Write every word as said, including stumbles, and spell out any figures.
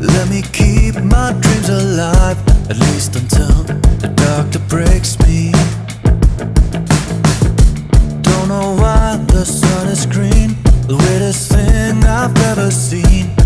Let me keep my dreams alive, at least until the doctor breaks me. Don't know why the sun is green, the weirdest thing I've ever seen.